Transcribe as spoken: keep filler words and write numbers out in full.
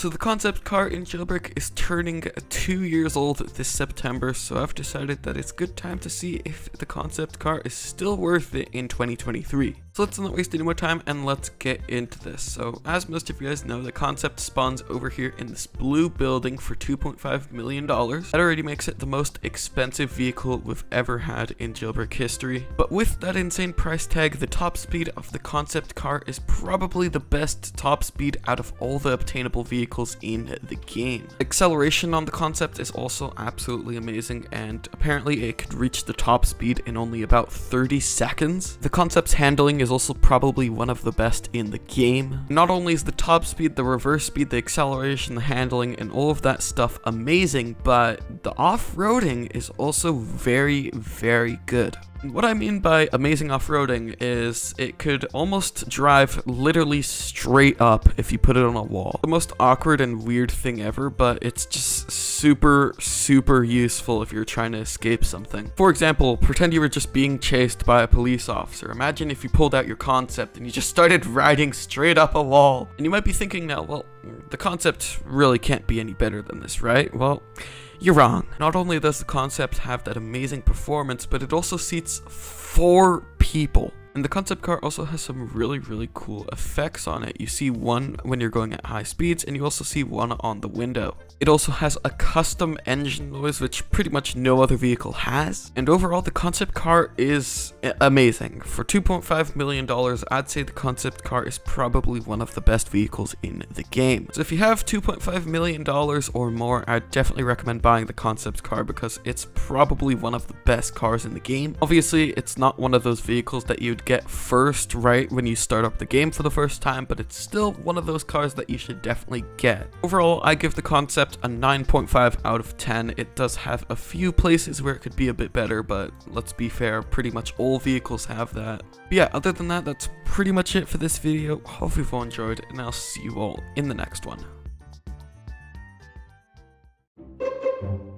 So the concept car in Jailbreak is turning two years old this September, so I've decided that it's a good time to see if the concept car is still worth it in twenty twenty-three. So let's not waste any more time and let's get into this. So as most of you guys know, the concept spawns over here in this blue building for two point five million dollars. That already makes it the most expensive vehicle we've ever had in Jailbreak history. But with that insane price tag, the top speed of the concept car is probably the best top speed out of all the obtainable vehicles in the game. Acceleration on the concept is also absolutely amazing, and apparently it could reach the top speed in only about thirty seconds. The concept's handling is also probably one of the best in the game. Not only is the top speed, the reverse speed, the acceleration, the handling, and all of that stuff amazing, but the off-roading is also very, very good. What I mean by amazing off-roading is it could almost drive literally straight up if you put it on a wall. The most awkward and weird thing ever, but it's just super, super useful if you're trying to escape something. For example, pretend you were just being chased by a police officer. Imagine if you pulled out your concept and you just started riding straight up a wall. And you might be thinking now, well, the concept really can't be any better than this, right? Well, you're wrong. Not only does the concept have that amazing performance, but it also seats four people. And the concept car also has some really, really cool effects on it. You see one when you're going at high speeds, and you also see one on the window. It also has a custom engine noise, which pretty much no other vehicle has. And overall, the concept car is amazing. For two point five million dollars, I'd say the concept car is probably one of the best vehicles in the game. So if you have two point five million dollars or more, I'd definitely recommend buying the concept car because it's probably one of the best cars in the game. Obviously, it's not one of those vehicles that you'd get first right when you start up the game for the first time, but it's still one of those cars that you should definitely get. Overall, I give the concept a nine point five out of ten. It does have a few places where it could be a bit better, but let's be fair, pretty much all vehicles have that. But yeah, other than that, that's pretty much it for this video. Hope you've all enjoyed, and I'll see you all in the next one.